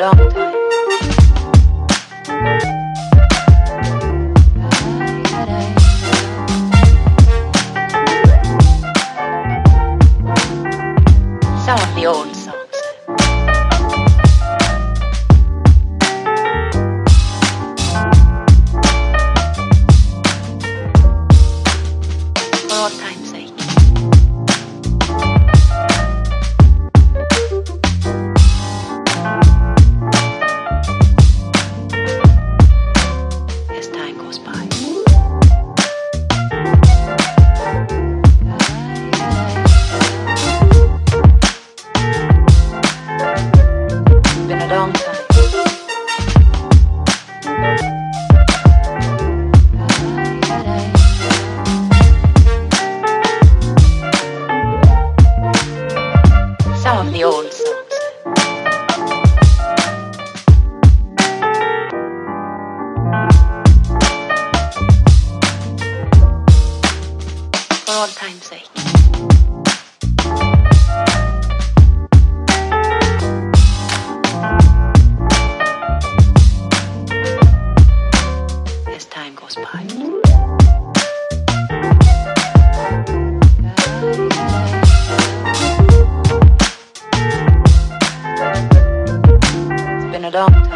long time. Some of the old songs. For all time's sake. Some of the old songs. For all time's sake. As time goes by. Don't.